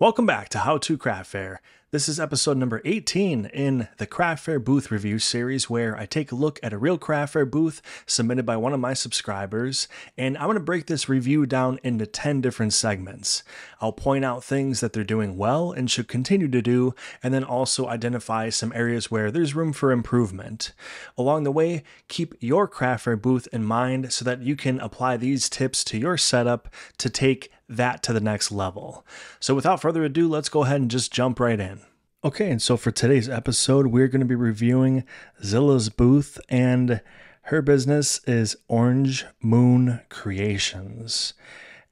Welcome back to How to Craft Fair. This is episode number 18 in the Craft Fair booth review series, where I take a look at a real Craft Fair booth submitted by one of my subscribers, and I'm going to break this review down into 10 different segments. I'll point out things that they're doing well and should continue to do, and then also identify some areas where there's room for improvement. Along the way, keep your Craft Fair booth in mind so that you can apply these tips to your setup to take that to the next level. So without further ado, let's go ahead and just jump right in. Okay, and so for today's episode, we're going to be reviewing Zilla's booth, and her business is Orange Moon Creations,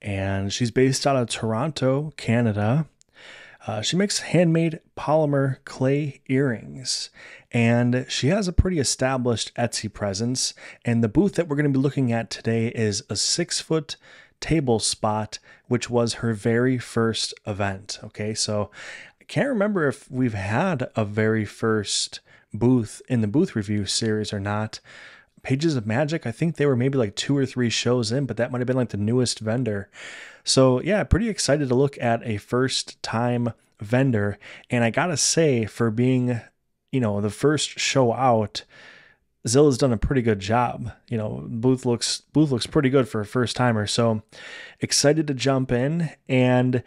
and she's based out of Toronto, Canada. She makes handmade polymer clay earrings, and she has a pretty established Etsy presence, and the booth that we're going to be looking at today is a 6-foot table spot, which was her very first event. Okay, so I can't remember if we've had a very first booth in the booth review series or not. Pages of Magic, I think they were maybe like 2 or 3 shows in, but that might have been like the newest vendor. So yeah, pretty excited to look at a first time vendor. And I gotta say, for being, you know, the first show out, Zilla's done a pretty good job. You know, booth looks pretty good for a first timer. So excited to jump in, and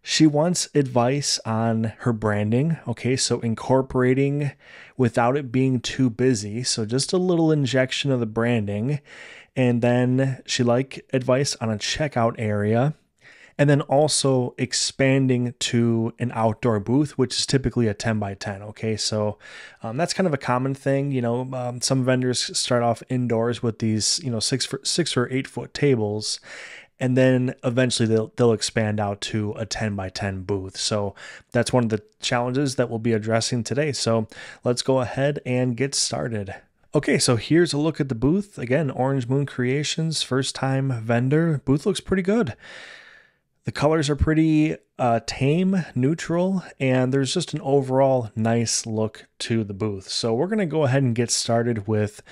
she wants advice on her branding. Okay, so incorporating without it being too busy. So just a little injection of the branding, and then she like advice on a checkout area, and then also expanding to an outdoor booth, which is typically a 10 by 10. Okay, so that's kind of a common thing. You know, some vendors start off indoors with these, you know, 6 or 8 foot tables, and then eventually they'll expand out to a 10 by 10 booth. So that's one of the challenges that we'll be addressing today. So let's go ahead and get started. Okay, so here's a look at the booth. Again, Orange Moon Creations, first time vendor. Booth looks pretty good. The colors are pretty tame, neutral, and there's just an overall nice look to the booth. So we're going to go ahead and get started with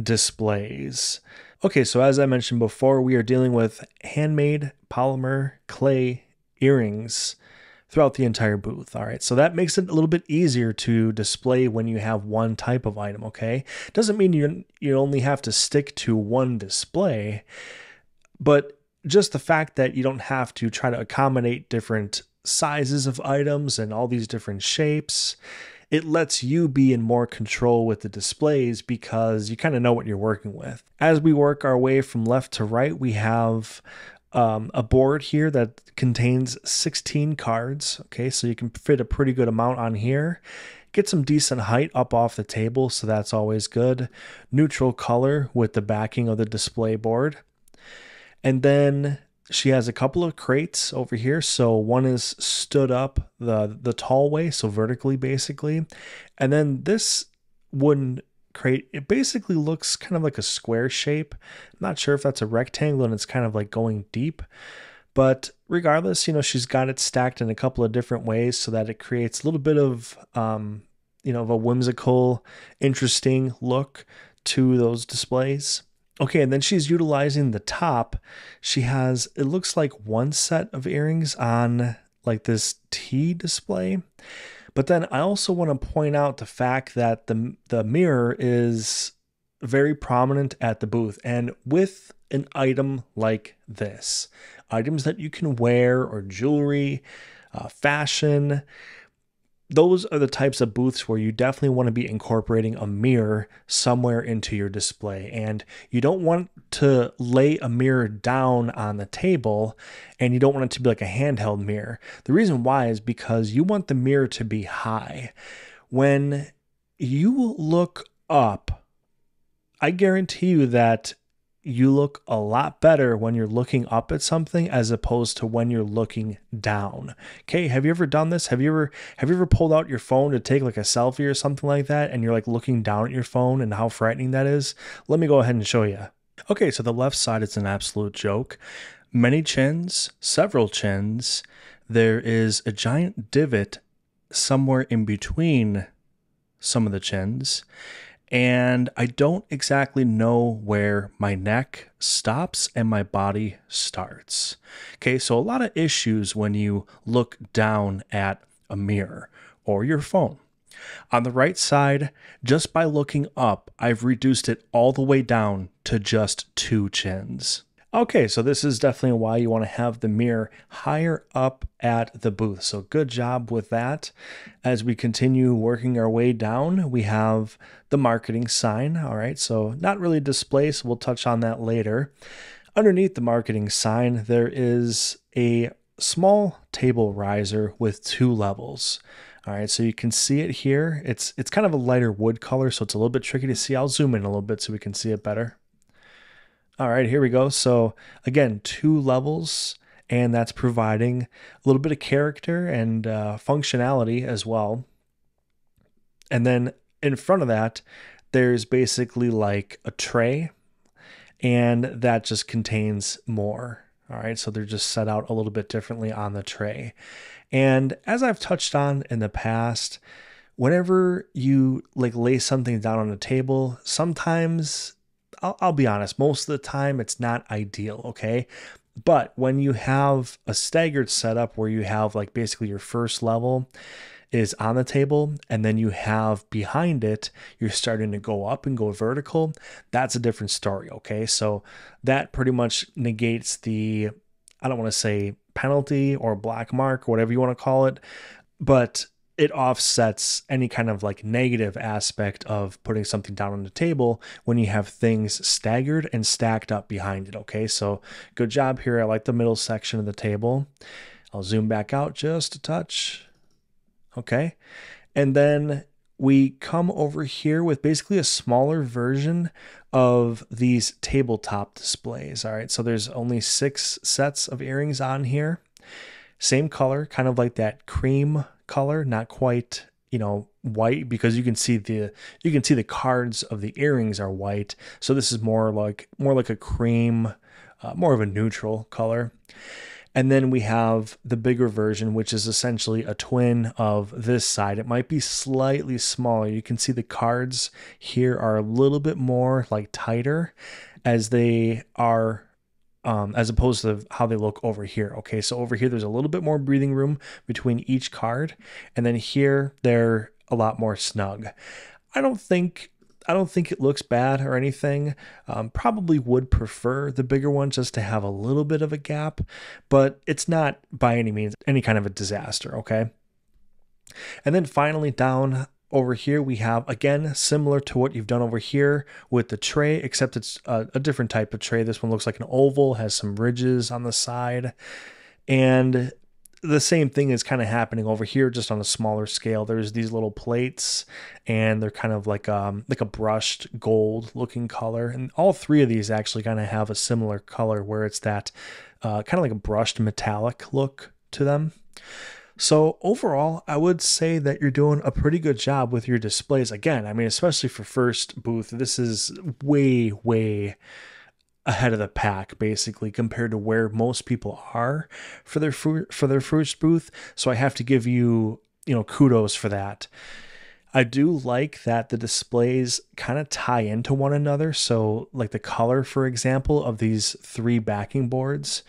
displays. Okay, so as I mentioned before, we are dealing with handmade polymer clay earrings throughout the entire booth. All right, so that makes it a little bit easier to display when you have one type of item, okay? Doesn't mean you only have to stick to one display, but just the fact that you don't have to try to accommodate different sizes of items and all these different shapes, it lets you be in more control with the displays because you kind of know what you're working with. As we work our way from left to right, we have a board here that contains 16 cards. Okay, so you can fit a pretty good amount on here. Get some decent height up off the table, so that's always good. Neutral color with the backing of the display board. And then she has a couple of crates over here. So one is stood up the tall way, so vertically basically. And then this wooden crate, it basically looks kind of like a square shape. I'm not sure if that's a rectangle and it's kind of like going deep. But regardless, you know, she's got it stacked in a couple of different ways so that it creates a little bit of, you know, of a whimsical, interesting look to those displays. Okay, and then she's utilizing the top. She has, it looks like one set of earrings on like this T display. But then I also want to point out the fact that the mirror is very prominent at the booth. And with an item like this, items that you can wear or jewelry, fashion, those are the types of booths where you definitely want to be incorporating a mirror somewhere into your display. And you don't want to lay a mirror down on the table, and you don't want it to be like a handheld mirror. The reason why is because you want the mirror to be high. When you look up, I guarantee you that you look a lot better when you're looking up at something as opposed to when you're looking down. Okay, have you ever done this? Have you ever pulled out your phone to take like a selfie or something like that, and you're like looking down at your phone and how frightening that is? Let me go ahead and show you. Okay, so the left side is an absolute joke. Many chins, several chins. There is a giant divot somewhere in between some of the chins. and I don't exactly know where my neck stops and my body starts. Okay, so a lot of issues when you look down at a mirror or your phone. On the right side, just by looking up, I've reduced it all the way down to just 2 chins. Okay, so this is definitely why you want to have the mirror higher up at the booth. So good job with that. As we continue working our way down, we have the marketing sign. All right, so not really display, so we'll touch on that later. Underneath the marketing sign, there is a small table riser with 2 levels. All right, so you can see it here. It's kind of a lighter wood color, so it's a little bit tricky to see. I'll zoom in a little bit so we can see it better. All right, here we go. So again, 2 levels, and that's providing a little bit of character and functionality as well. And then in front of that, there's basically like a tray, and that just contains more. All right, so they're just set out a little bit differently on the tray. And as I've touched on in the past, whenever you like lay something down on a table, sometimes, I'll be honest, most of the time it's not ideal, okay? But when you have a staggered setup where you have like basically your first level is on the table, and then you have behind it, you're starting to go up and go vertical, that's a different story, okay? So that pretty much negates the, I don't want to say penalty or black mark, whatever you want to call it, but it offsets any kind of like negative aspect of putting something down on the table when you have things staggered and stacked up behind it, okay? So good job here. I like the middle section of the table. I'll zoom back out just a touch. Okay, and then we come over here with basically a smaller version of these tabletop displays. All right, so there's only 6 sets of earrings on here. Same color, kind of like that cream color, not quite, you know, white, because you can see the cards of the earrings are white. So this is more like a cream, more of a neutral color. And then we have the bigger version, which is essentially a twin of this side. It might be slightly smaller. You can see the cards here are a little bit more like tighter as they are, as opposed to how they look over here. Okay, so over here, there's a little bit more breathing room between each card. And then here, they're a lot more snug. I don't think it looks bad or anything. Probably would prefer the bigger one just to have a little bit of a gap, but it's not by any means any kind of a disaster, okay? And then finally down over here, we have, again, similar to what you've done over here with the tray, except it's a different type of tray. This one looks like an oval, has some ridges on the side, and the same thing is kind of happening over here, just on a smaller scale. There's these little plates, and they're kind of like a brushed gold looking color. And all 3 of these actually kind of have a similar color where it's that kind of like a brushed metallic look to them. So overall, I would say that you're doing a pretty good job with your displays. Again, I mean, especially for first booth, this is way, way ahead of the pack, basically, compared to where most people are for their first booth. So I have to give you, you know, kudos for that. I do like that the displays kind of tie into one another. So like the color, for example, of these 3 backing boards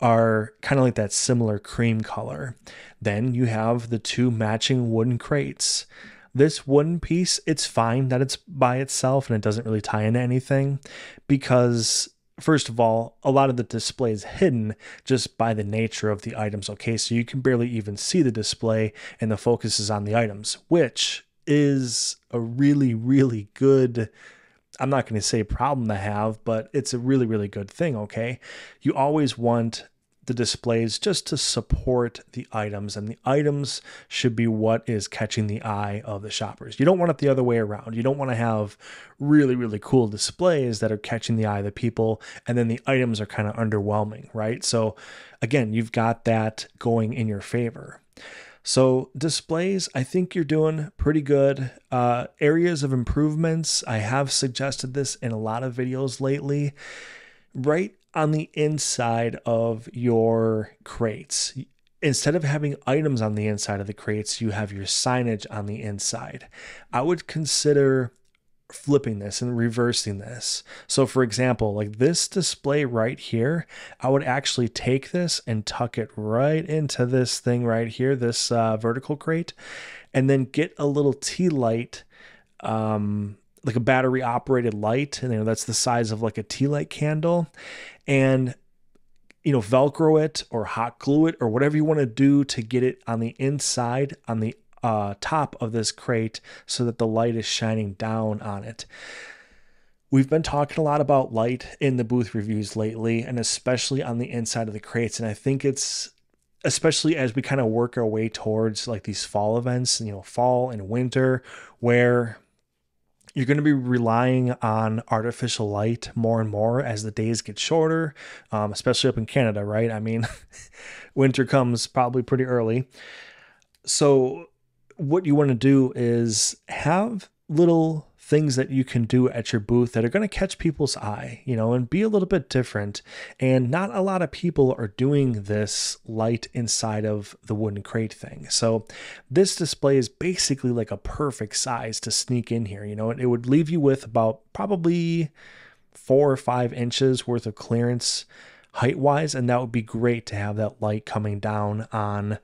are kind of like that similar cream color. Then you have the 2 matching wooden crates. This wooden piece, it's fine that it's by itself and it doesn't really tie into anything because, first of all, a lot of the display is hidden just by the nature of the items, okay? So you can barely even see the display and the focus is on the items, which is a really, really good, I'm not going to say problem to have, but it's a really, really good thing, okay? You always want the displays just to support the items, and the items should be what is catching the eye of the shoppers. You don't want it the other way around. You don't want to have really, really cool displays that are catching the eye of the people, and then the items are kind of underwhelming, right? So again, you've got that going in your favor. So displays, I think you're doing pretty good. Areas of improvements, I have suggested this in a lot of videos lately. Right on the inside of your crates, instead of having items on the inside of the crates, you have your signage on the inside. I would consider flipping this and reversing this. So for example, like this display right here, I would actually take this and tuck it right into this thing right here, this vertical crate, and then get a little tea light, like a battery operated light, and you know, that's the size of like a tea light candle, and you know, Velcro it or hot glue it or whatever you want to do to get it on the inside, on the top of this crate so that the light is shining down on it. We've been talking a lot about light in the booth reviews lately, and especially on the inside of the crates. And I think it's, especially as we kind of work our way towards like these fall events, you know, fall and winter, where you're going to be relying on artificial light more and more as the days get shorter, especially up in Canada, right? I mean, winter comes probably pretty early. So what you want to do is have little things that you can do at your booth that are going to catch people's eye, you know, and be a little bit different. And not a lot of people are doing this light inside of the wooden crate thing. So this display is basically like a perfect size to sneak in here. You know, it would leave you with about probably 4 or 5 inches worth of clearance height wise. And that would be great to have that light coming down on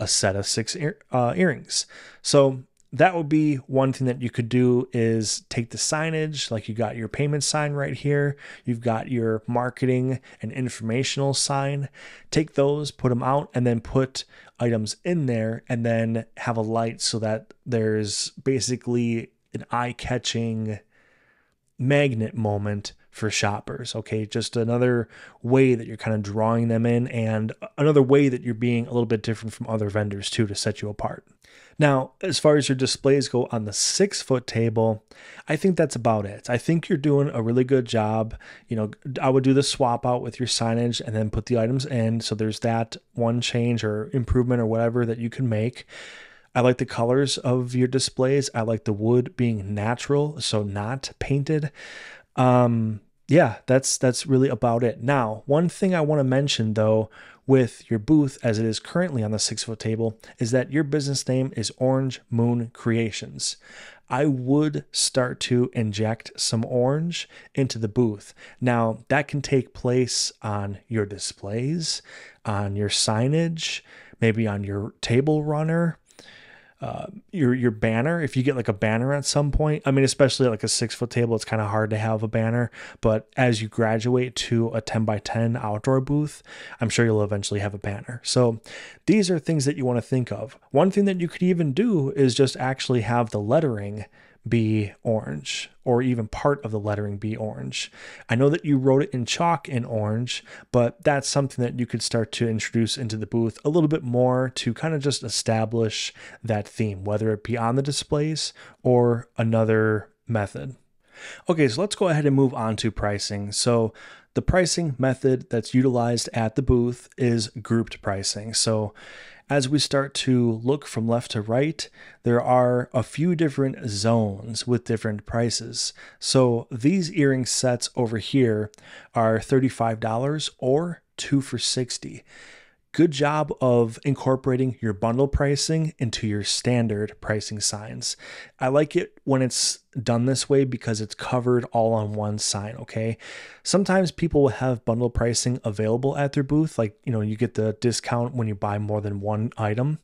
a set of 6 earrings. So that would be one thing that you could do, is take the signage, like you got your payment sign right here, you've got your marketing and informational sign, take those, put them out, and then put items in there, and then have a light so that there's basically an eye-catching magnet moment for shoppers. Okay, just another way that you're kind of drawing them in, and another way that you're being a little bit different from other vendors too, to set you apart. Now, as far as your displays go on the 6-foot table, I think that's about it. I think you're doing a really good job. You know, I would do the swap out with your signage and then put the items in. So there's that one change or improvement or whatever that you can make. I like the colors of your displays. I like the wood being natural, so not painted. Yeah, that's really about it. Now, one thing I want to mention though, with your booth as it is currently on the 6-foot table, is that your business name is Orange Moon Creations. I would start to inject some orange into the booth. Now, that can take place on your displays, on your signage, maybe on your table runner, your banner, if you get like a banner at some point. I mean, especially like a 6-foot table, it's kind of hard to have a banner, but as you graduate to a 10x10 outdoor booth, I'm sure you'll eventually have a banner. So these are things that you want to think of. One thing that you could even do is just actually have the lettering be orange, or even part of the lettering be orange. I know that you wrote it in chalk in orange, but that's something that you could start to introduce into the booth a little bit more to kind of just establish that theme, whether it be on the displays or another method. Okay, so let's go ahead and move on to pricing. So the pricing method that's utilized at the booth is grouped pricing. So as we start to look from left to right, there are a few different zones with different prices. So these earring sets over here are $35 or 2 for $60. Good job of incorporating your bundle pricing into your standard pricing signs. I like it when it's done this way because it's covered all on one sign, okay? Sometimes people will have bundle pricing available at their booth, like, you know, you get the discount when you buy more than one item,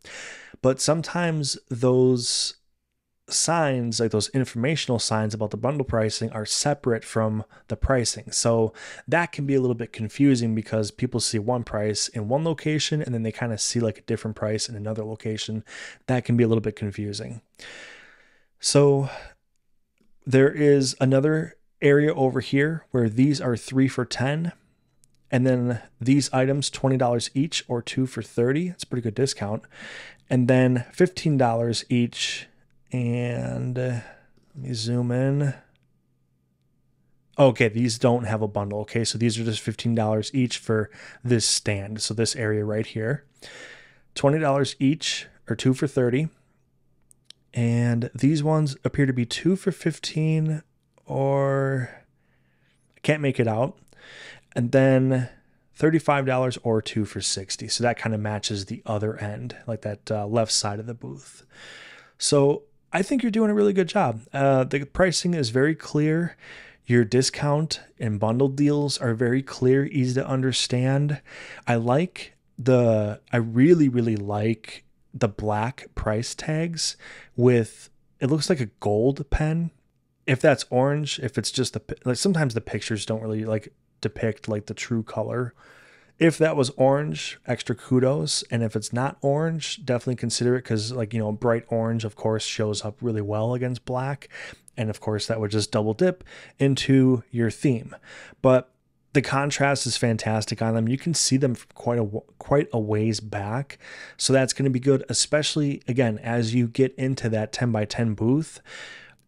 but sometimes those signs, like those informational signs about the bundle pricing, are separate from the pricing. So that can be a little bit confusing because people see one price in one location and then they kind of see like a different price in another location. That can be a little bit confusing. So there is another area over here where these are 3 for $10. And then these items, $20 each or 2 for $30. It's a pretty good discount. And then $15 each. And let me zoom in. Okay, these don't have a bundle. Okay, so these are just $15 each for this stand. So this area right here, $20 each or 2 for $30. And these ones appear to be 2 for $15, or I can't make it out. And then $35 or 2 for $60. So that kind of matches the other end, like that left side of the booth. So I think you're doing a really good job. The pricing is very clear. Your discount and bundle deals are very clear, easy to understand. I really, really like the black price tags with, it looks like a gold pen. If that's orange, if it's just the, like sometimes the pictures don't really like depict like the true color. If that was orange, extra kudos. And if it's not orange, definitely consider it, because like, you know, bright orange, of course, shows up really well against black. And of course, that would just double dip into your theme. But the contrast is fantastic on them. You can see them from quite a ways back. So that's going to be good, especially, again, as you get into that 10x10 booth.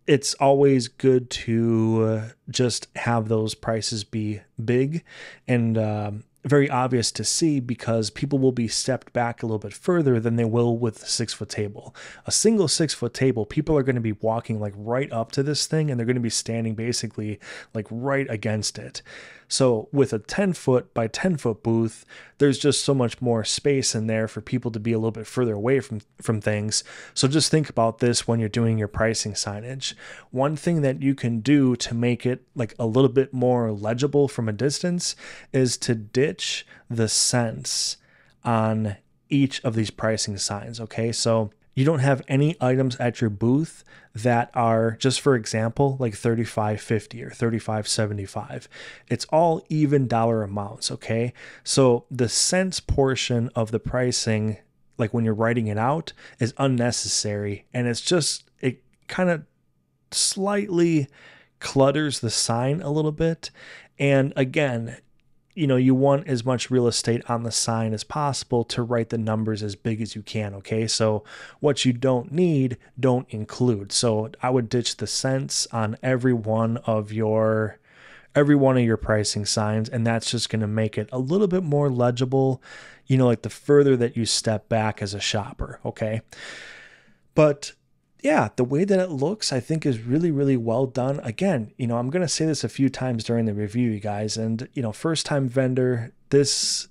It's always good to just have those prices be big and very obvious to see, because people will be stepped back a little bit further than they will with the 6-foot table. A single 6-foot table, people are going to be walking like right up to this thing, and they're going to be standing basically like right against it. So with a 10-foot by 10-foot booth, there's just so much more space in there for people to be a little bit further away from things. So just think about this when you're doing your pricing signage. One thing that you can do to make it like a little bit more legible from a distance is to ditch the cents on each of these pricing signs. Okay, so you don't have any items at your booth that are, just for example, like $35.50 or $35.75. It's all even dollar amounts, okay? So the cents portion of the pricing, like when you're writing it out, is unnecessary. And it's just, it kind of slightly clutters the sign a little bit. And again, you know, you want as much real estate on the sign as possible to write the numbers as big as you can, okay? So what you don't need, don't include. So I would ditch the cents on every one of your pricing signs, and that's just going to make it a little bit more legible, you know, like the further that you step back as a shopper, okay? But yeah, the way that it looks, I think, is really, really well done. Again, you know, I'm going to say this a few times during the review, you guys, and, you know, first time vendor, this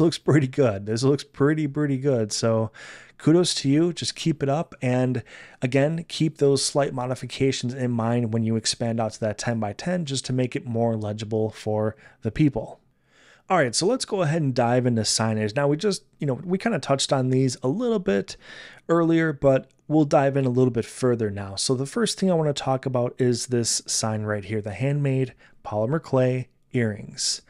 looks pretty good. This looks pretty good. So kudos to you. Just keep it up. And again, keep those slight modifications in mind when you expand out to that 10x10, just to make it more legible for the people. All right, so let's go ahead and dive into signage. Now, we just, you know, we kind of touched on these a little bit earlier, but we'll dive in a little bit further now. So the first thing I want to talk about is this sign right here, the handmade polymer clay earrings.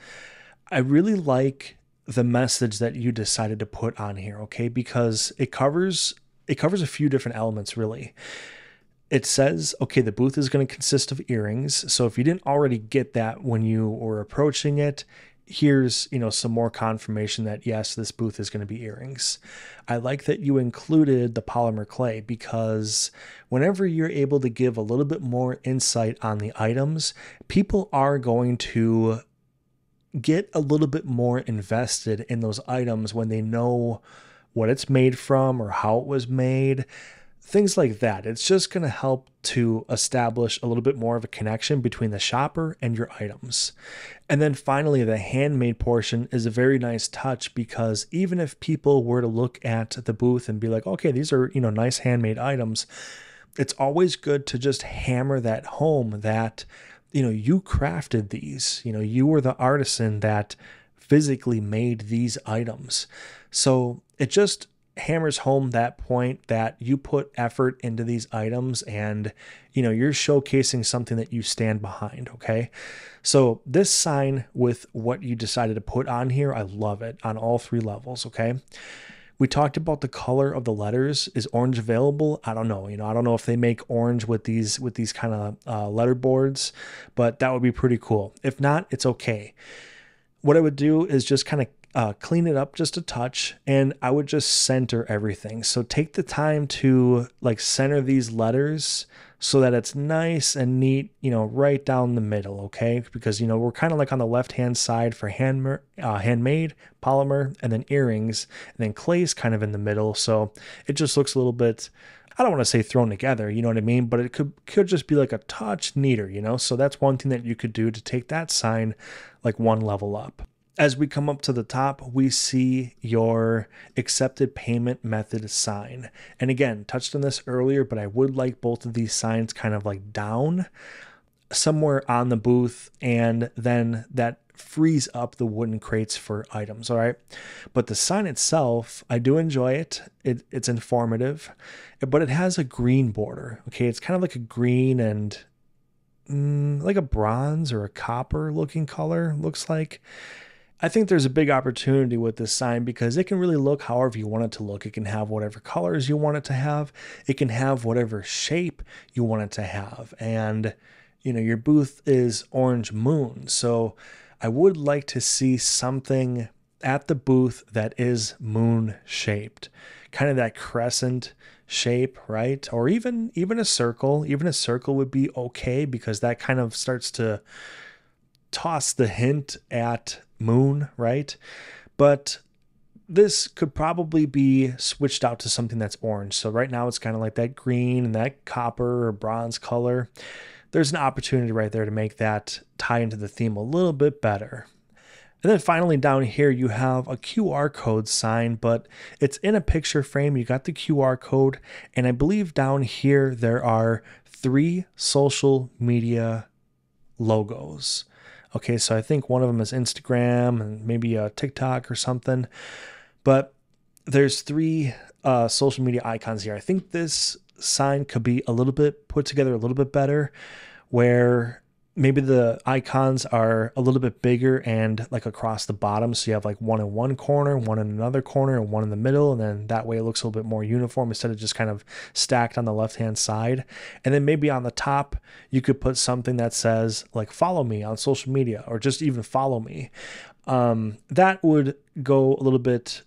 I really like the message that you decided to put on here, okay? Because it covers a few different elements, really. It says, okay, the booth is going to consist of earrings. So if you didn't already get that when you were approaching it, here's, you know, some more confirmation that yes, this booth is going to be earrings. I like that you included the polymer clay, because whenever you're able to give a little bit more insight on the items, people are going to get a little bit more invested in those items when they know what it's made from or how it was made. Things like that. It's just going to help to establish a little bit more of a connection between the shopper and your items. And then finally, the handmade portion is a very nice touch, because even if people were to look at the booth and be like, okay, these are, you know, nice handmade items, it's always good to just hammer that home that, you know, you crafted these, you know, you were the artisan that physically made these items. So it just hammers home that point that you put effort into these items, and you know, you're showcasing something that you stand behind, okay? So this sign, with what you decided to put on here, I love it on all three levels, okay? We talked about the color of the letters. Is orange available? I don't know. You know, I don't know if they make orange with these kind of letter boards, but that would be pretty cool. If not, it's okay. What I would do is just kind of clean it up just a touch, and I would just center everything. So take the time to like center these letters so that it's nice and neat, you know, right down the middle, okay? Because, you know, we're kind of like on the left-hand side for handmade, polymer, and then earrings, and then clay's kind of in the middle. So it just looks a little bit, I don't want to say thrown together, you know what I mean? But it could just be like a touch neater, you know? So that's one thing that you could do to take that sign like one level up. As we come up to the top, we see your accepted payment method sign. And again, touched on this earlier, but I would like both of these signs kind of like down somewhere on the booth, and then that frees up the wooden crates for items. All right, but the sign itself, I do enjoy it. It's informative, but it has a green border. Okay, it's kind of like a green and like a bronze or a copper looking color, looks like. I think there's a big opportunity with this sign because it can really look however you want it to look. It can have whatever colors you want it to have. It can have whatever shape you want it to have. And you know, your booth is Orange Moon, so I would like to see something at the booth that is moon shaped, kind of that crescent shape, right? Or even a circle. Even a circle would be okay because that kind of starts to toss the hint at moon, right? But this could probably be switched out to something that's orange. So right now it's kind of like that green and that copper or bronze color. There's an opportunity right there to make that tie into the theme a little bit better. And then finally down here, you have a QR code sign, but it's in a picture frame. You got the QR code, and I believe down here there are 3 social media logos. Okay, so I think one of them is Instagram and maybe a TikTok or something, but there's 3 social media icons here. I think this sign could be a little bit put together a little bit better, where maybe the icons are a little bit bigger and like across the bottom, so you have like one in one corner, one in another corner, and one in the middle, and then that way it looks a little bit more uniform instead of just kind of stacked on the left hand side. And then maybe on the top you could put something that says like follow me on social media, or just even follow me. That would go a little bit,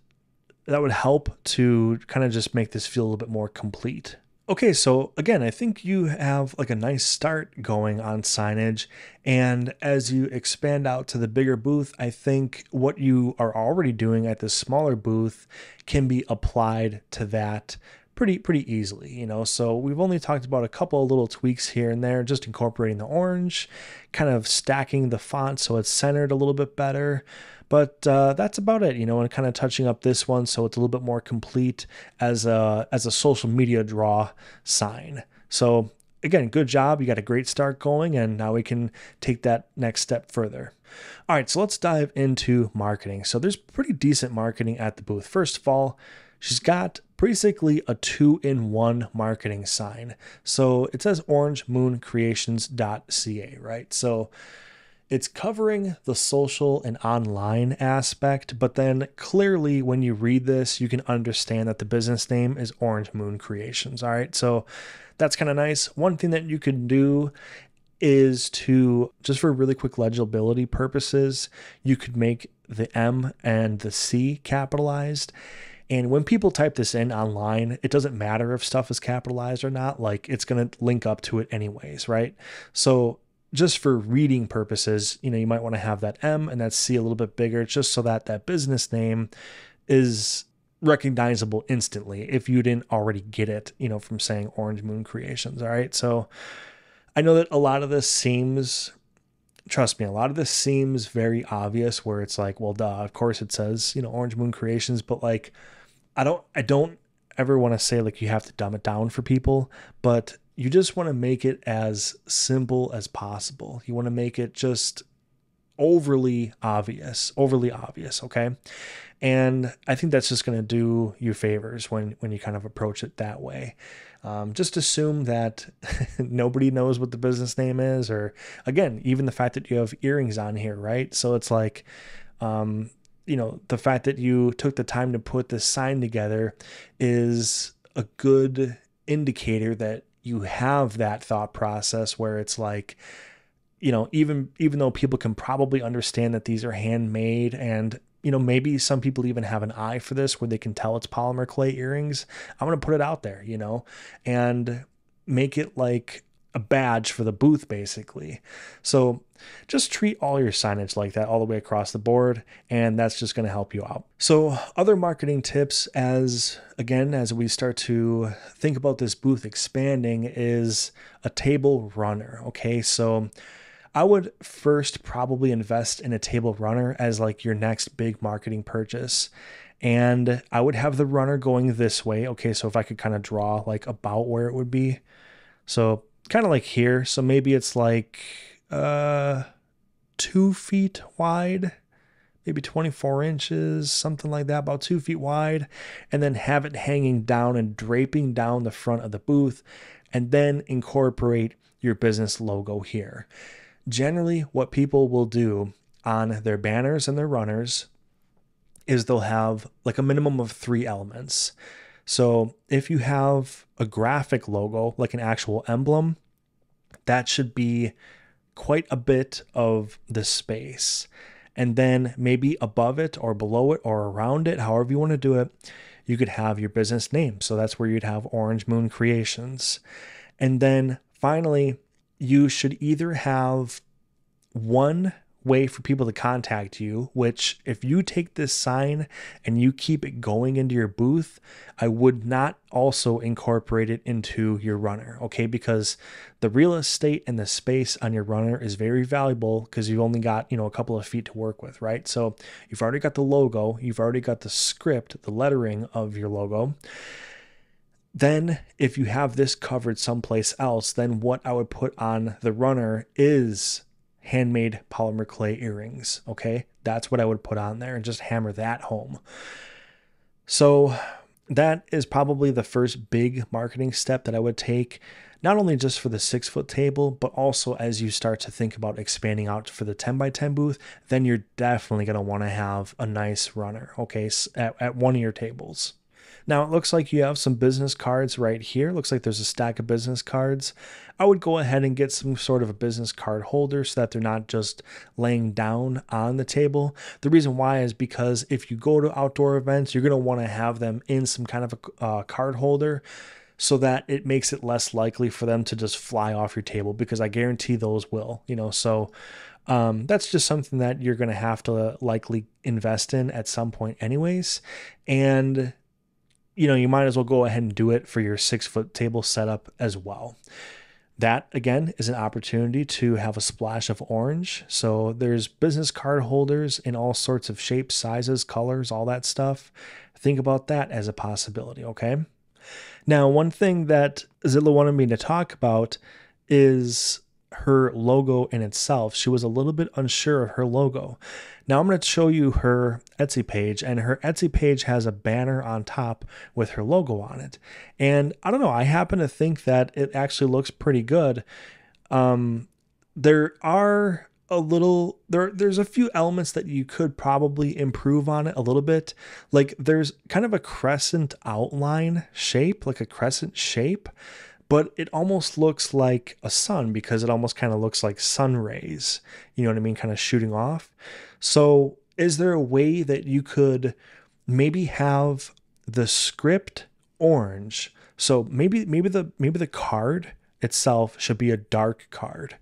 that would help to kind of just make this feel a little bit more complete. Okay, so again, I think you have like a nice start going on signage, and as you expand out to the bigger booth, I think what you are already doing at this smaller booth can be applied to that pretty easily, you know. So we've only talked about a couple of little tweaks here and there, just incorporating the orange, kind of stacking the font so it's centered a little bit better. But that's about it, you know, and kind of touching up this one so it's a little bit more complete as a social media draw sign. So again, good job. You got a great start going, and now we can take that next step further. All right, so let's dive into marketing. So there's pretty decent marketing at the booth. First of all, she's got basically a 2-in-1 marketing sign. So it says orangemooncreations.ca, right? So it's covering the social and online aspect, but then clearly when you read this, you can understand that the business name is Orange Moon Creations. All right, so that's kind of nice. One thing that you can do is to, just for really quick legibility purposes, you could make the M and the C capitalized. And when people type this in online, it doesn't matter if stuff is capitalized or not, like it's going to link up to it anyways, right? So just for reading purposes, you know, you might want to have that M and that C a little bit bigger, just so that that business name is recognizable instantly if you didn't already get it, you know, from saying Orange Moon Creations. All right, so I know that a lot of this seems, trust me, a lot of this seems very obvious, where it's like, well, duh, of course it says, you know, Orange Moon Creations, but like, I don't ever want to say like you have to dumb it down for people, but you just want to make it as simple as possible. You want to make it just overly obvious, okay? And I think that's just going to do you favors when you kind of approach it that way. Just assume that nobody knows what the business name is, or again, even the fact that you have earrings on here, right? So it's like, you know, the fact that you took the time to put this sign together is a good indicator that you have that thought process, where it's like, you know, even though people can probably understand that these are handmade, and you know, maybe some people even have an eye for this where they can tell it's polymer clay earrings, I'm going to put it out there, you know, and make it like a badge for the booth basically. So just treat all your signage like that all the way across the board, and that's just going to help you out. So other marketing tips, as we start to think about this booth expanding, is a table runner. Okay, so I would first probably invest in a table runner as like your next big marketing purchase. And I would have the runner going this way. Okay, so if I could kind of draw like about where it would be. So kind of like here. So maybe it's like 2 feet wide, maybe 24 inches, something like that, about 2 feet wide, and then have it hanging down and draping down the front of the booth, and then incorporate your business logo here. Generally, what people will do on their banners and their runners is they'll have like a minimum of 3 elements. So if you have a graphic logo, like an actual emblem, that should be quite a bit of the space. And then maybe above it or below it or around it, however you want to do it, you could have your business name. So that's where you'd have Orange Moon Creations. And then finally, you should either have one way for people to contact you, which if you take this sign and you keep it going into your booth, I would not also incorporate it into your runner, okay? Because the real estate and the space on your runner is very valuable because you've only got, you know, a couple of feet to work with, right? So you've already got the logo, you've already got the script, the lettering of your logo. Then if you have this covered someplace else, then what I would put on the runner is handmade polymer clay earrings. Okay. That's what I would put on there and just hammer that home. So that is probably the first big marketing step that I would take, not only just for the 6-foot table, but also as you start to think about expanding out for the 10x10 booth, then you're definitely going to want to have a nice runner. Okay. At one of your tables. Now it looks like you have some business cards right here. Looks like there's a stack of business cards. I would go ahead and get some sort of a business card holder so that they're not just laying down on the table. The reason why is because if you go to outdoor events, you're going to want to have them in some kind of a card holder so that it makes it less likely for them to just fly off your table, because I guarantee those will, you know, so that's just something that you're going to have to likely invest in at some point anyways. And you know, you might as well go ahead and do it for your 6-foot table setup as well. That again is an opportunity to have a splash of orange. So there's business card holders in all sorts of shapes, sizes, colors, all that stuff. Think about that as a possibility. Okay. Now, one thing that Zilla wanted me to talk about is her logo in itself. She was a little bit unsure of her logo. Now I'm going to show you her Etsy page, and her Etsy page has a banner on top with her logo on it. And I don't know, I happen to think that it actually looks pretty good. There are a little, there's a few elements that you could probably improve on it a little bit. Like there's kind of a crescent outline shape, like a crescent shape, but it almost looks like a sun because it almost kind of looks like sun rays, you know what I mean? Kind of shooting off. So is there a way that you could maybe have the script orange? So maybe the card itself should be a dark card.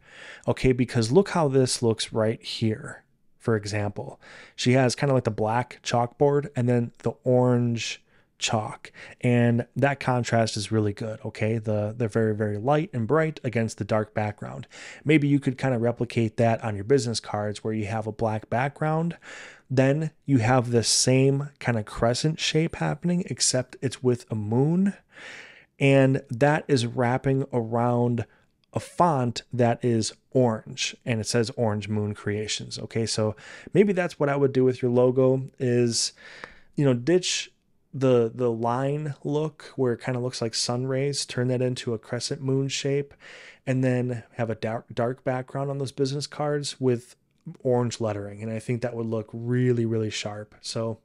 Okay. Because look how this looks right here. For example, she has kind of like the black chalkboard and then the orange chalk, and that contrast is really good. Okay. They're very, very light and bright against the dark background. Maybe you could kind of replicate that on your business cards where you have a black background, then you have the same kind of crescent shape happening, except it's with a moon. And that is wrapping around a font that is orange, and it says Orange Moon Creations. Okay. So maybe that's what I would do with your logo is, you know, ditch the line look where it kind of looks like sun rays, turn that into a crescent moon shape, and then have a dark background on those business cards with orange lettering. And I think that would look really, really sharp. So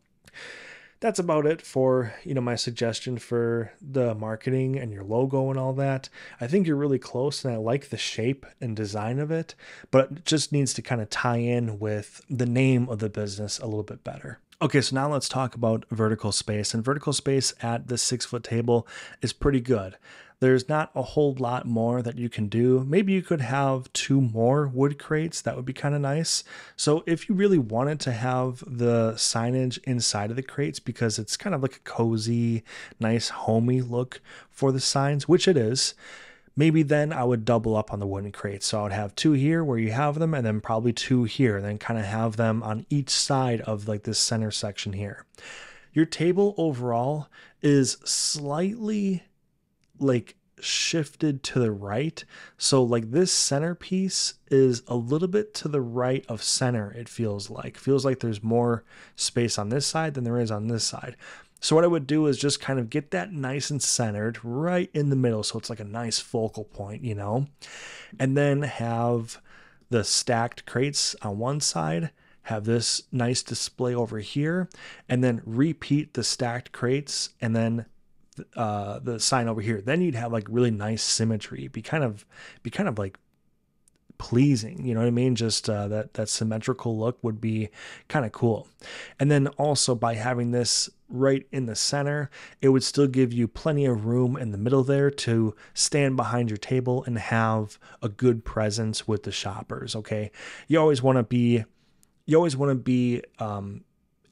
that's about it for, you know, my suggestion for the marketing and your logo and all that. I think you're really close, and I like the shape and design of it, but it just needs to kind of tie in with the name of the business a little bit better. Okay, so now let's talk about vertical space. And vertical space at this 6-foot table is pretty good. There's not a whole lot more that you can do. Maybe you could have 2 more wood crates. That would be kind of nice. So if you really wanted to have the signage inside of the crates, because it's kind of like a cozy, nice, homey look for the signs, which it is, maybe then I would double up on the wooden crates. So I would have two here where you have them, and then probably two here, and then kind of have them on each side of like this center section here. Your table overall is slightly like shifted to the right. So like this centerpiece is a little bit to the right of center. It feels like there's more space on this side than there is on this side. So what I would do is just kind of get that nice and centered right in the middle. So it's like a nice focal point, you know, and then have the stacked crates on one side, have this nice display over here, and then repeat the stacked crates and then the sign over here. Then you'd have like really nice symmetry. It'd be kind of like pleasing, you know what I mean? Just that symmetrical look would be kind of cool. And then also by having this right in the center, it would still give you plenty of room in the middle there to stand behind your table and have a good presence with the shoppers. Okay, you always want to be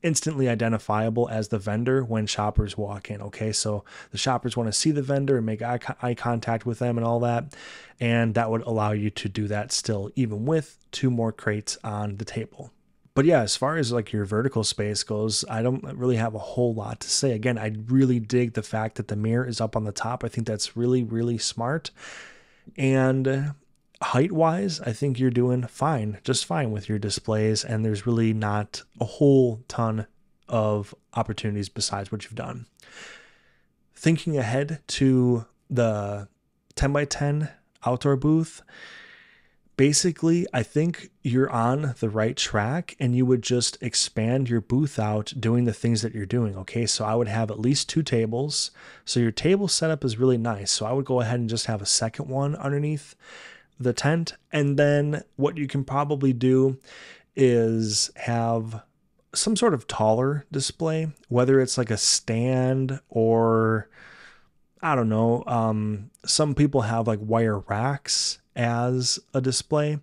instantly identifiable as the vendor when shoppers walk in. Okay, so the shoppers want to see the vendor and make eye contact with them and all that, and that would allow you to do that still even with two more crates on the table. But yeah, as far as like your vertical space goes, I don't really have a whole lot to say. Again, I really dig the fact that the mirror is up on the top. I think that's really, really smart. And height wise, I think you're doing fine, just fine with your displays, and there's really not a whole ton of opportunities besides what you've done. Thinking ahead to the 10x10 outdoor booth, basically, I think you're on the right track, and you would just expand your booth out doing the things that you're doing. Okay, so I would have at least two tables. So your table setup is really nice. So I would go ahead and just have a second one underneath the tent. And then what you can probably do is have some sort of taller display, whether it's like a stand or I don't know. Some people have like wire racks as a display,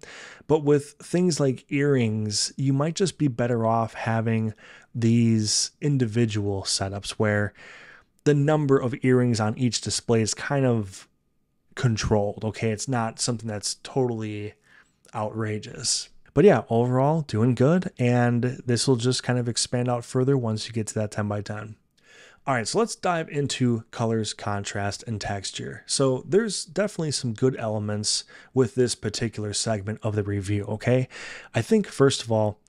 but with things like earrings, you might just be better off having these individual setups where the number of earrings on each display is kind of controlled. Okay, it's not something that's totally outrageous. But yeah, overall doing good, and this will just kind of expand out further once you get to that 10x10. All right, so let's dive into colors, contrast, and texture. So there's definitely some good elements with this particular segment of the review, okay? I think, first of all,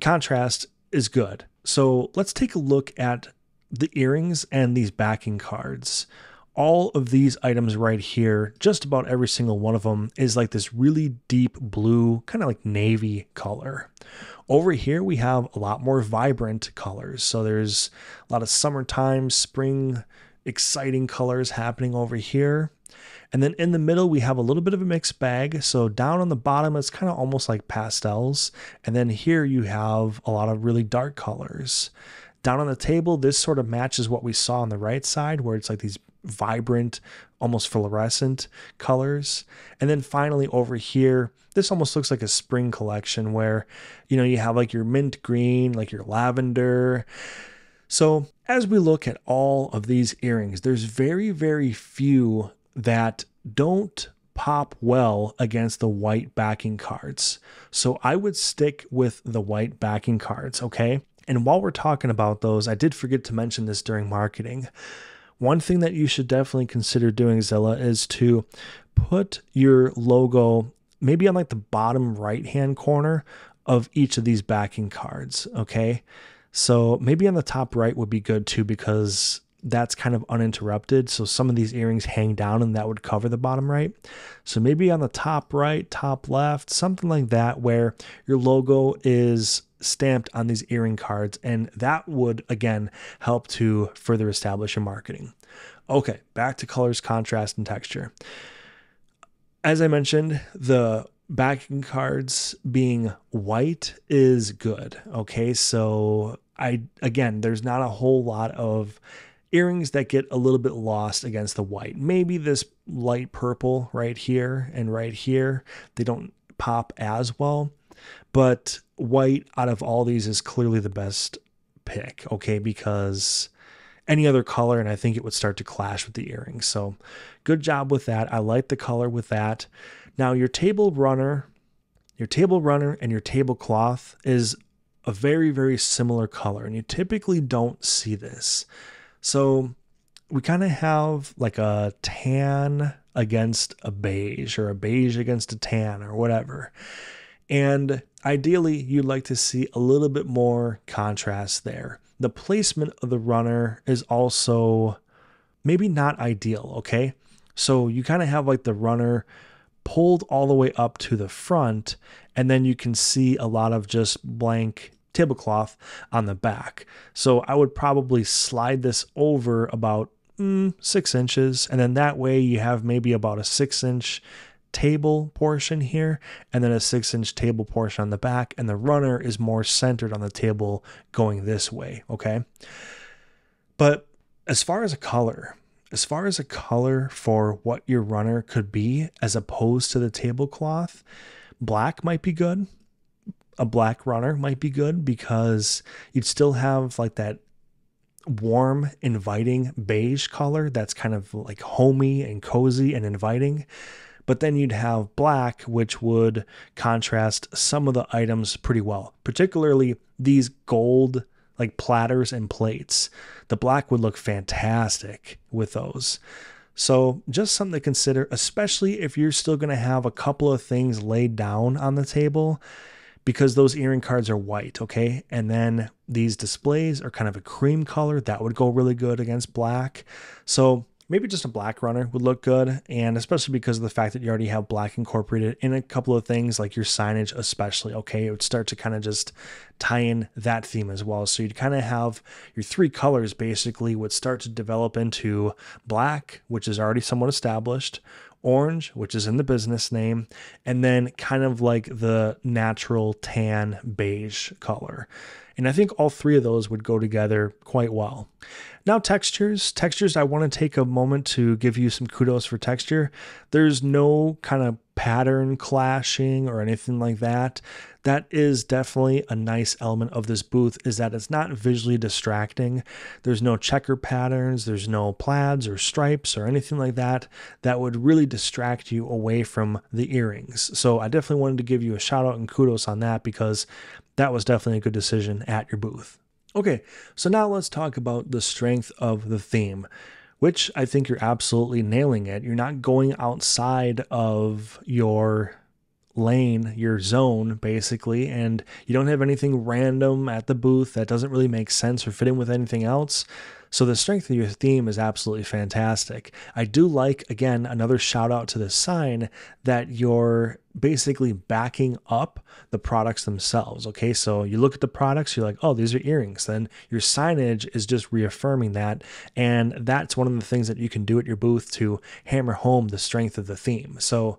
contrast is good. So let's take a look at the earrings and these backing cards. All of these items right here, just about every single one of them, is like this really deep blue, kind of like navy color. Over here, we have a lot more vibrant colors. So there's a lot of summertime, spring, exciting colors happening over here. And then in the middle, we have a little bit of a mixed bag. So down on the bottom, it's kind of almost like pastels. And then here you have a lot of really dark colors. Down on the table, this sort of matches what we saw on the right side, where it's like these vibrant, almost fluorescent colors. And then finally over here, this almost looks like a spring collection where, you know, you have like your mint green, like your lavender. So as we look at all of these earrings, there's very, very few that don't pop well against the white backing cards. So I would stick with the white backing cards, okay? And while we're talking about those, I did forget to mention this during marketing. One thing that you should definitely consider doing, Zilla, is to put your logo maybe on like the bottom right-hand corner of each of these backing cards, okay? So maybe on the top right would be good too, because that's kind of uninterrupted. So some of these earrings hang down and that would cover the bottom right. So maybe on the top right, top left, something like that, where your logo is stamped on these earring cards, and that would again help to further establish your marketing. Okay, back to colors, contrast, and texture. As I mentioned, the backing cards being white is good. Okay, so again, there's not a whole lot of earrings that get a little bit lost against the white. Maybe this light purple right here and right here, they don't pop as well, but white out of all these is clearly the best pick, okay? Because any other color, and I think it would start to clash with the earrings. So good job with that. I like the color with that. Now your table runner and your tablecloth is a very, very similar color, and you typically don't see this. So we kind of have like a tan against a beige, or a beige against a tan, or whatever. And ideally, you'd like to see a little bit more contrast there. The placement of the runner is also maybe not ideal, okay? So you kind of have like the runner pulled all the way up to the front, and then you can see a lot of just blank tablecloth on the back. So I would probably slide this over about 6 inches, and then that way you have maybe about a 6-inch table portion here, and then a 6-inch table portion on the back, and the runner is more centered on the table going this way, okay? But as far as a color for what your runner could be as opposed to the tablecloth, black might be good. A black runner might be good, because you'd still have like that warm, inviting beige color that's kind of like homey and cozy and inviting. But then you'd have black, which would contrast some of the items pretty well, particularly these gold like platters and plates. The black would look fantastic with those. So just something to consider, especially if you're still going to have a couple of things laid down on the table, because those earring cards are white, okay? And then these displays are kind of a cream color. That would go really good against black. So maybe just a black runner would look good, and especially because of the fact that you already have black incorporated in a couple of things, like your signage especially, okay? It would start to kind of just tie in that theme as well. So you'd kind of have your three colors basically would start to develop into black, which is already somewhat established, orange, which is in the business name, and then kind of like the natural tan beige color. And I think all three of those would go together quite well. Now textures. Textures, I want to take a moment to give you some kudos for texture. There's no kind of pattern clashing or anything like that. That is definitely a nice element of this booth, is that it's not visually distracting. There's no checker patterns. There's no plaids or stripes or anything like that that would really distract you away from the earrings. So I definitely wanted to give you a shout out and kudos on that, because that was definitely a good decision at your booth. Okay, so now let's talk about the strength of the theme, which I think you're absolutely nailing it. You're not going outside of your lane, your zone, basically, and you don't have anything random at the booth that doesn't really make sense or fit in with anything else. So the strength of your theme is absolutely fantastic. I do like, again, another shout out to the sign, that you're basically backing up the products themselves. Okay, so you look at the products, you're like, oh, these are earrings. Then your signage is just reaffirming that. And that's one of the things that you can do at your booth to hammer home the strength of the theme. So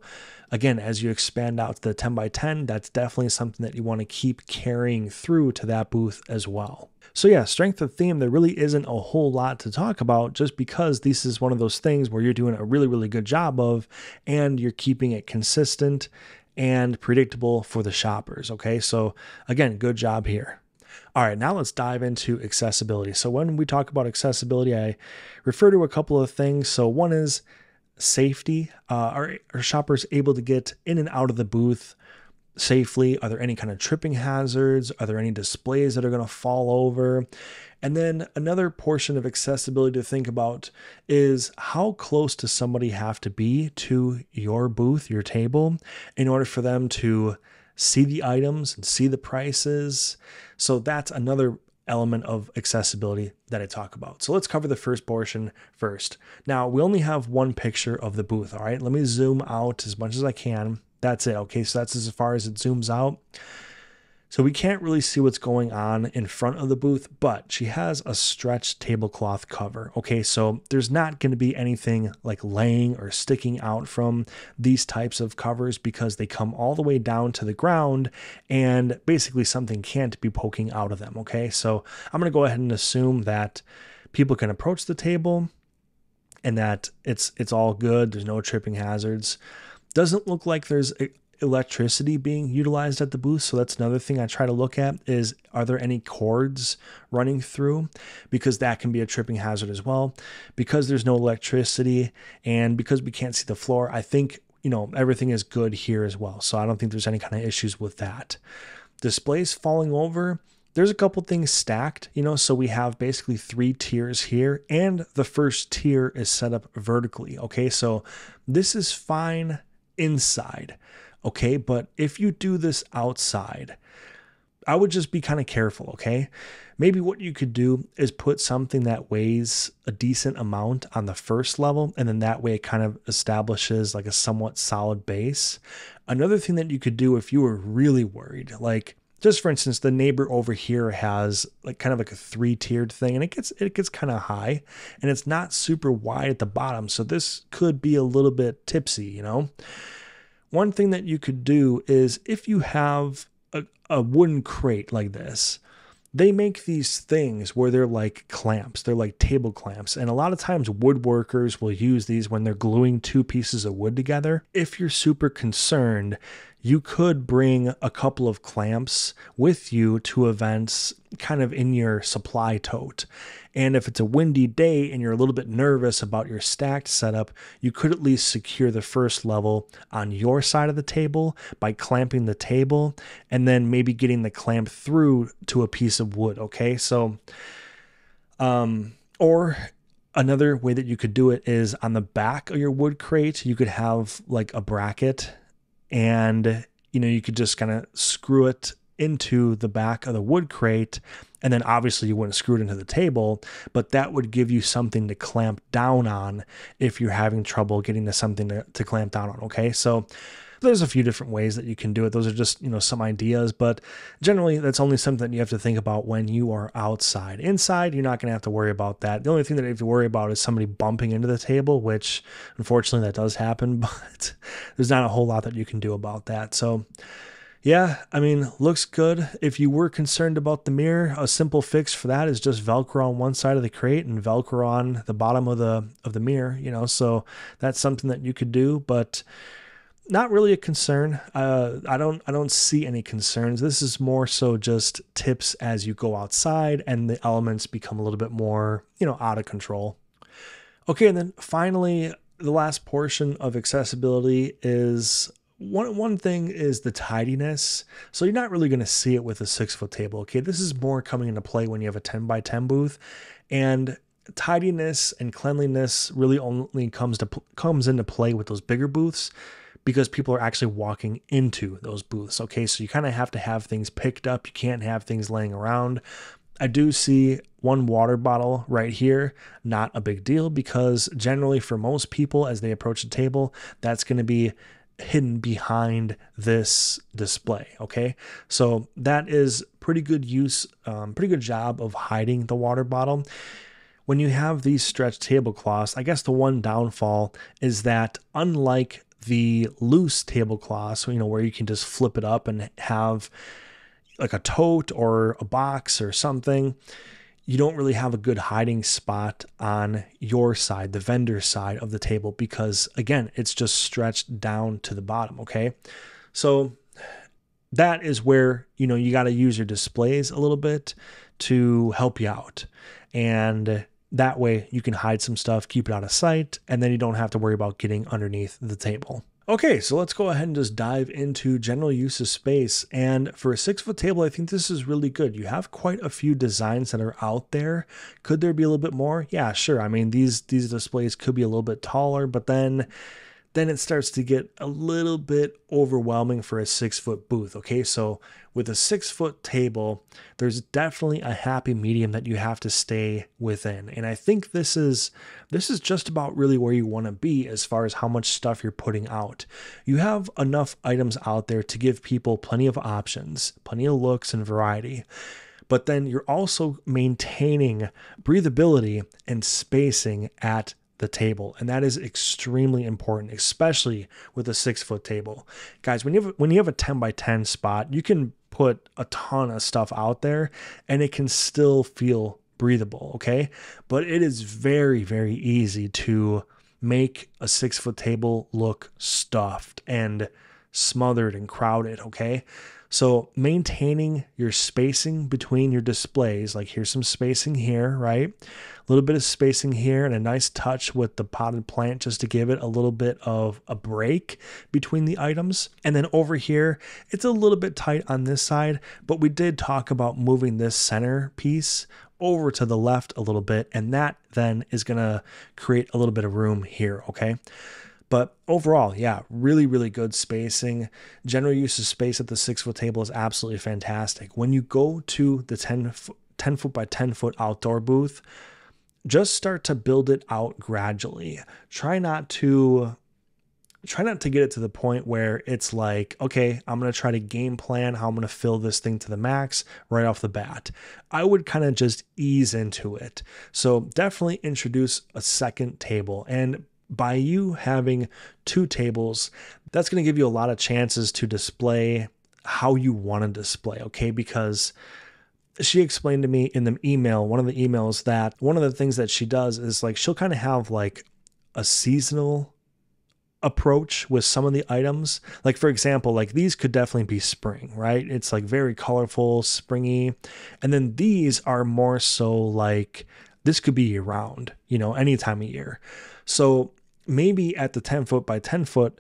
again, as you expand out to the 10x10, that's definitely something that you want to keep carrying through to that booth as well. So yeah, strength of theme, there really isn't a whole lot to talk about, just because this is one of those things where you're doing a really, really good job of, and you're keeping it consistent and predictable for the shoppers, okay? So again, good job here. All right, now let's dive into accessibility. So when we talk about accessibility, I refer to a couple of things. So one is safety. Are shoppers able to get in and out of the booth safely? Are there any kind of tripping hazards? Are there any displays that are going to fall over? And then another portion of accessibility to think about is, how close does somebody have to be to your booth, your table, in order for them to see the items and see the prices? So that's another element of accessibility that I talk about. So let's cover the first portion first. Now, we only have one picture of the booth, all right? Let me zoom out as much as I can. That's it. Okay, so that's as far as it zooms out. So we can't really see what's going on in front of the booth, but she has a stretched tablecloth cover. Okay, so there's not going to be anything like laying or sticking out from these types of covers, because they come all the way down to the ground, and basically something can't be poking out of them. Okay, so I'm going to go ahead and assume that people can approach the table and that it's all good. There's no tripping hazards. Doesn't look like there's electricity being utilized at the booth. So that's another thing I try to look at is, are there any cords running through? Because that can be a tripping hazard as well. Because there's no electricity and because we can't see the floor, I think, you know, everything is good here as well. So I don't think there's any kind of issues with that. Displays falling over. There's a couple things stacked, you know, so we have basically three tiers here, and the first tier is set up vertically. Okay, so this is fine inside. Okay, but if you do this outside, I would just be kind of careful. Okay, maybe what you could do is put something that weighs a decent amount on the first level, and then that way it kind of establishes like a somewhat solid base. Another thing that you could do if you were really worried, like, just for instance, the neighbor over here has like kind of like a three-tiered thing, and it gets kind of high, and it's not super wide at the bottom, so this could be a little bit tipsy, you know? One thing that you could do is if you have a wooden crate like this, they make these things where they're like clamps. They're like table clamps. And a lot of times woodworkers will use these when they're gluing two pieces of wood together. If you're super concerned, you could bring a couple of clamps with you to events kind of in your supply tote. And if it's a windy day and you're a little bit nervous about your stacked setup, you could at least secure the first level on your side of the table by clamping the table and then maybe getting the clamp through to a piece of wood. Okay, so, or another way that you could do it is on the back of your wood crate, you could have like a bracket and, you know, you could just kind of screw it into the back of the wood crate, and then obviously you wouldn't screw it into the table, but that would give you something to clamp down on if you're having trouble getting to something to clamp down on. Okay, so there's a few different ways that you can do it. Those are just, you know, some ideas, but generally that's only something that you have to think about when you are outside. Inside, you're not going to have to worry about that. The only thing that you have to worry about is somebody bumping into the table, which unfortunately that does happen, but there's not a whole lot that you can do about that. So yeah, I mean, looks good. If you were concerned about the mirror, a simple fix for that is just Velcro on one side of the crate and Velcro on the bottom of the mirror, you know, so that's something that you could do, but not really a concern. I don't see any concerns. This is more so just tips as you go outside and the elements become a little bit more, you know, out of control. Okay, and then finally, the last portion of accessibility is one thing is the tidiness. So you're not really going to see it with a 6-foot table. Okay, this is more coming into play when you have a 10x10 booth, and tidiness and cleanliness really only comes into play with those bigger booths because people are actually walking into those booths. Okay, so you kind of have to have things picked up. You can't have things laying around. I do see one water bottle right here, not a big deal because generally for most people as they approach the table, that's going to be hidden behind this display. Okay, so that is pretty good use, pretty good job of hiding the water bottle. When you have these stretched tablecloths, I guess the one downfall is that unlike the loose tablecloths, you know, where you can just flip it up and have like a tote or a box or something, you don't really have a good hiding spot on your side, the vendor side of the table, because again, it's just stretched down to the bottom. Okay, so that is where, you know, you got to use your displays a little bit to help you out, and that way you can hide some stuff, keep it out of sight, and then you don't have to worry about getting underneath the table. Okay, so let's go ahead and just dive into general use of space. And for a 6-foot table, I think this is really good. You have quite a few designs that are out there. Could there be a little bit more? Yeah, sure. I mean, these displays could be a little bit taller, but then it starts to get a little bit overwhelming for a 6-foot booth. Okay, so with a 6-foot table, there's definitely a happy medium that you have to stay within. And I think this is just about really where you want to be as far as how much stuff you're putting out. You have enough items out there to give people plenty of options, plenty of looks and variety. But then you're also maintaining breathability and spacing at the table, and that is extremely important, especially with a 6-foot table. Guys, when you have a 10x10 spot, you can put a ton of stuff out there and it can still feel breathable. Okay, but it is very, very easy to make a 6-foot table look stuffed and smothered and crowded, okay? So maintaining your spacing between your displays, like here's some spacing here, right? A little bit of spacing here and a nice touch with the potted plant just to give it a little bit of a break between the items. And then over here, it's a little bit tight on this side, but we did talk about moving this center piece over to the left a little bit, and that then is gonna create a little bit of room here, okay? But overall, yeah, really, really good spacing. General use of space at the 6-foot table is absolutely fantastic. When you go to the 10 foot by 10 foot outdoor booth, just start to build it out gradually. Try not to get it to the point where it's like, okay, I'm going to try to game plan how I'm going to fill this thing to the max right off the bat. I would kind of just ease into it. So definitely introduce a second table, and by you having two tables, that's going to give you a lot of chances to display how you want to display, okay? Because she explained to me in the email, one of the emails, that one of the things that she does is like she'll kind of have like a seasonal approach with some of the items. Like for example, like these could definitely be spring, right? It's like very colorful, springy. And then these are more so like this could be year round, you know, any time of year. So maybe at the 10 foot by 10 foot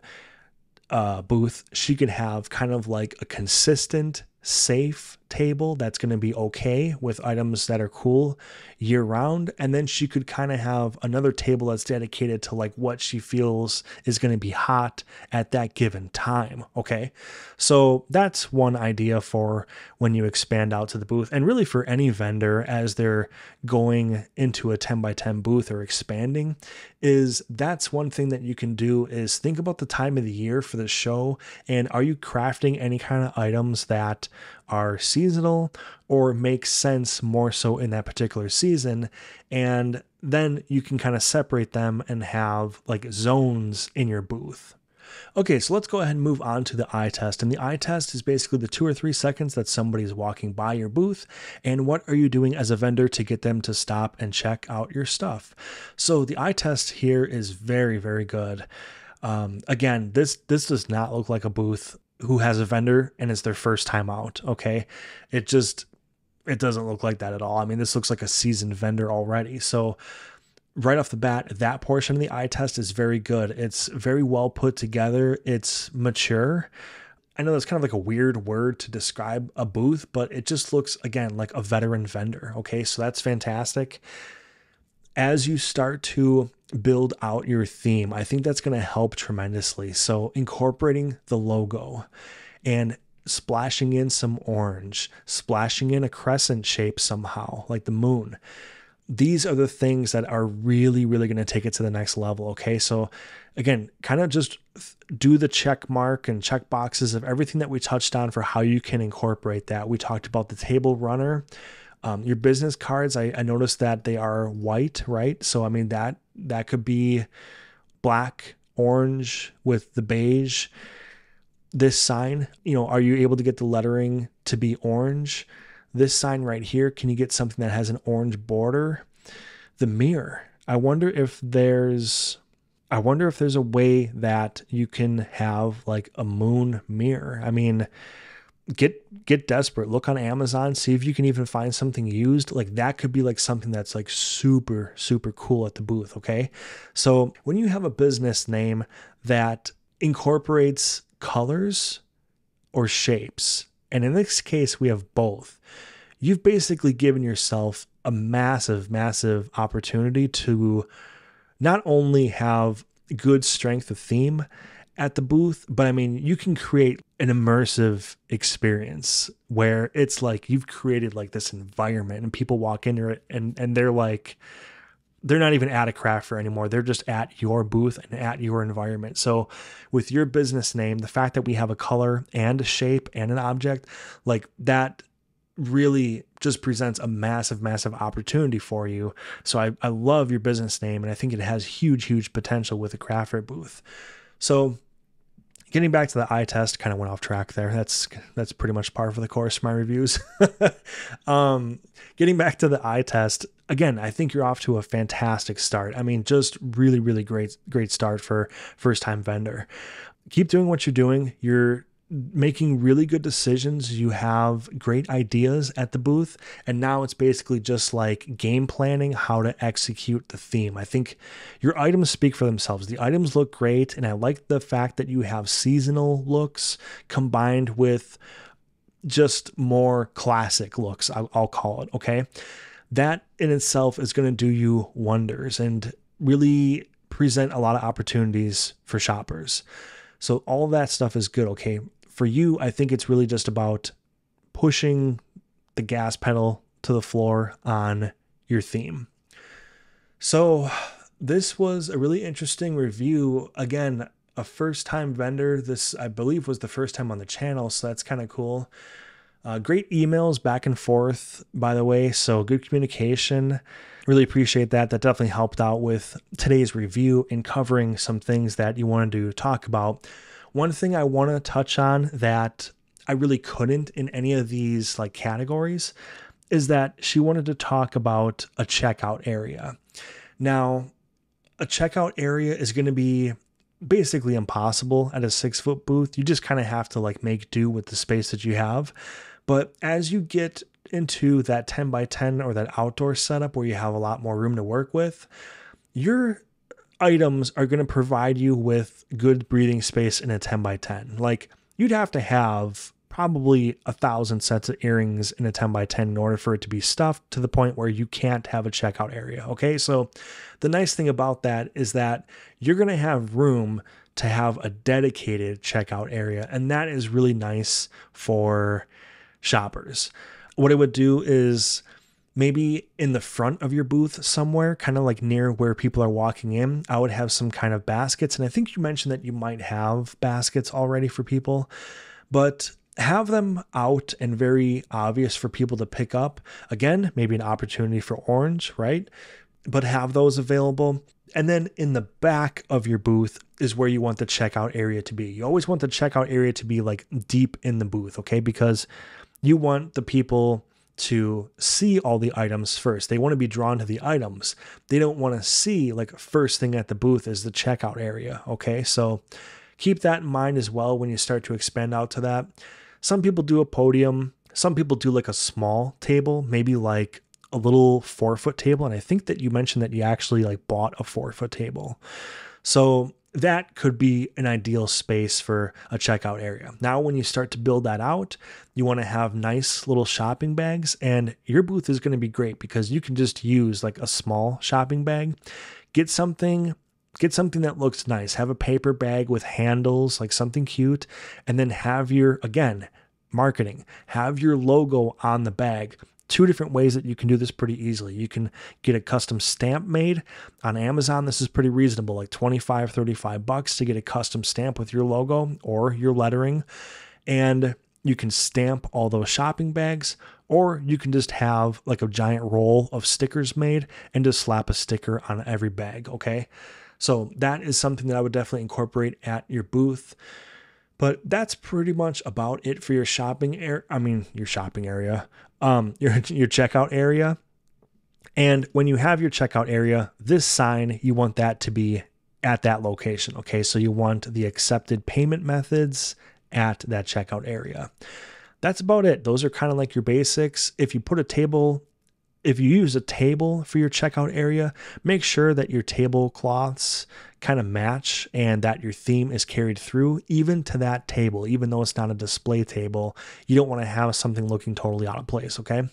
booth, she could have kind of like a consistent, safe table that's going to be okay with items that are cool year round. And then she could kind of have another table that's dedicated to like what she feels is going to be hot at that given time. Okay. So that's one idea for when you expand out to the booth, and really for any vendor as they're going into a 10 by 10 booth or expanding, is that's one thing that you can do is think about the time of the year for the show. And are you crafting any kind of items that are seasonal or make sense more so in that particular season? And then you can kind of separate them and have like zones in your booth. Okay, so let's go ahead and move on to the eye test. And the eye test is basically the 2 or 3 seconds that somebody's walking by your booth, and what are you doing as a vendor to get them to stop and check out your stuff. So the eye test here is very, very good. Again, this does not look like a booth who has a vendor and it's their first time out, okay? It doesn't look like that at all. I mean, this looks like a seasoned vendor already. So right off the bat, that portion of the eye test is very good. It's very well put together. It's mature. I know that's kind of like a weird word to describe a booth, but it just looks, again, like a veteran vendor, okay? So that's fantastic. As you start to build out your theme, I think that's going to help tremendously. So incorporating the logo and splashing in some orange, splashing in a crescent shape somehow, like the moon. These are the things that are really, really going to take it to the next level. Okay. So again, kind of just do the check mark and check boxes of everything that we touched on for how you can incorporate that. We talked about the table runner. Your business cards, I noticed that they are white, right? So, I mean, that could be black, orange with the beige. This sign, you know, are you able to get the lettering to be orange? This sign right here, can you get something that has an orange border? The mirror. I wonder if there's a way that you can have like a moon mirror. I mean, get desperate, look on Amazon, see if you can even find something used. Like that could be like something that's like super, super cool at the booth. Okay. So when you have a business name that incorporates colors or shapes, and in this case, we have both, you've basically given yourself a massive, massive opportunity to not only have good strength of theme at the booth, but I mean, you can create an immersive experience where it's like you've created like this environment and people walk into it and they're like, they're not even at a craft fair anymore. They're just at your booth and at your environment. So with your business name, the fact that we have a color and a shape and an object, like that really just presents a massive, massive opportunity for you. So I love your business name, and I think it has huge, huge potential with a craft fair booth. So getting back to the eye test, kind of went off track there. That's pretty much par for the course for my reviews. Getting back to the eye test, again, I think you're off to a fantastic start. I mean, just really, really great start for first-time vendor. keep doing what you're doing. You're making really good decisions. You have great ideas at the booth. And now it's basically just like game planning, how to execute the theme. I think your items speak for themselves. The items look great. And I like the fact that you have seasonal looks combined with just more classic looks, I'll call it. Okay. That in itself is going to do you wonders and really present a lot of opportunities for shoppers. So all of that stuff is good. Okay. For you, I think it's really just about pushing the gas pedal to the floor on your theme. So this was a really interesting review. Again, a first-time vendor. This, I believe, was the first time on the channel, so that's kind of cool. Great emails back and forth, by the way, so good communication. Really appreciate that. That definitely helped out with today's review and covering some things that you wanted to talk about. One thing I want to touch on that I really couldn't in any of these like categories is that she wanted to talk about a checkout area. Now, a checkout area is going to be basically impossible at a 6-foot booth. You just kind of have to like make do with the space that you have. But as you get into that 10x10 or that outdoor setup where you have a lot more room to work with, your items are going to provide you with good breathing space in a 10x10. Like, you'd have to have probably 1,000 sets of earrings in a 10x10 in order for it to be stuffed to the point where you can't have a checkout area. Okay. So the nice thing about that is that you're going to have room to have a dedicated checkout area. And that is really nice for shoppers. What I would do is maybe in the front of your booth somewhere, kind of like near where people are walking in, I would have some kind of baskets. And I think you mentioned that you might have baskets already for people, but have them out and very obvious for people to pick up. Again, maybe an opportunity for Orange, right? But have those available. And then in the back of your booth is where you want the checkout area to be. You always want the checkout area to be like deep in the booth, okay? Because you want the people to see all the items first. They want to be drawn to the items. They don't want to see like first thing at the booth is the checkout area, okay? So keep that in mind as well when you start to expand out to that. Some people do a podium. Some people do like a small table, maybe like a little 4-foot table. And I think that you mentioned that you actually like bought a 4-foot table. So that could be an ideal space for a checkout area. Now, when you start to build that out, you want to have nice little shopping bags, and your booth is going to be great because you can just use like a small shopping bag, get something that looks nice, have a paper bag with handles, like something cute, and then have your, again, marketing, have your logo on the bag. Two different ways that you can do this pretty easily. You can get a custom stamp made on Amazon. This is pretty reasonable, like $25, $35 to get a custom stamp with your logo or your lettering. And you can stamp all those shopping bags, or you can just have like a giant roll of stickers made and just slap a sticker on every bag. Okay. So that is something that I would definitely incorporate at your booth. But that's pretty much about it for your shopping area. I mean, your shopping area, your checkout area. And when you have your checkout area, this sign, you want that to be at that location. Okay. So you want the accepted payment methods at that checkout area. That's about it. Those are kind of like your basics. If you use a table for your checkout area, make sure that your tablecloths kind of match and that your theme is carried through even to that table, even though it's not a display table. You don't want to have something looking totally out of place, okay?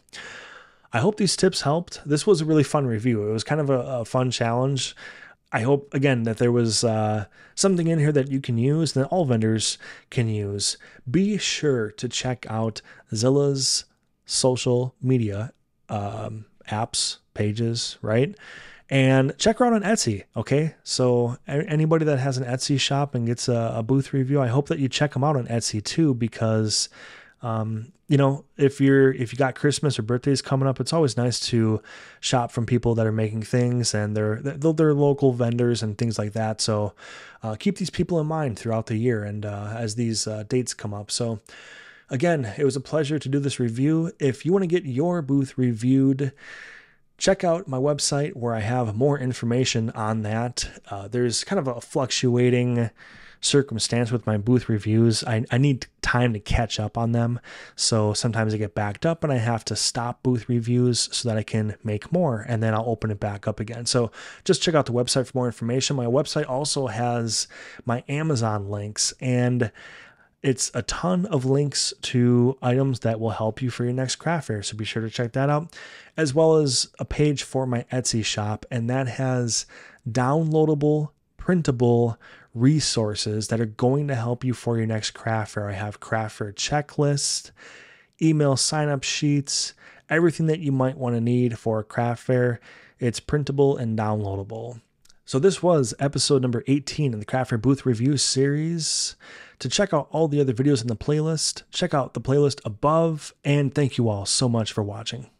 I hope these tips helped. This was a really fun review. It was kind of a fun challenge. I hope, again, that there was something in here that you can use, that all vendors can use. Be sure to check out Zilla's social media apps, pages, right? And check her out on Etsy. Okay. So anybody that has an Etsy shop and gets a booth review, I hope that you check them out on Etsy too, because, you know, if you got Christmas or birthdays coming up, it's always nice to shop from people that are making things and they're local vendors and things like that. So, keep these people in mind throughout the year. And, as these dates come up. So, again, it was a pleasure to do this review. If you want to get your booth reviewed, check out my website where I have more information on that. There's kind of a fluctuating circumstance with my booth reviews. I need time to catch up on them. So sometimes I get backed up and I have to stop booth reviews so that I can make more, and then I'll open it back up again. So just check out the website for more information. My website also has my Amazon links, and it's a ton of links to items that will help you for your next craft fair. So be sure to check that out, as well as a page for my Etsy shop. And that has downloadable, printable resources that are going to help you for your next craft fair. I have craft fair checklists, email sign-up sheets, everything that you might want to need for a craft fair. It's printable and downloadable. So this was episode number 18 in the Craft Fair Booth Review Series. To check out all the other videos in the playlist, check out the playlist above, and thank you all so much for watching.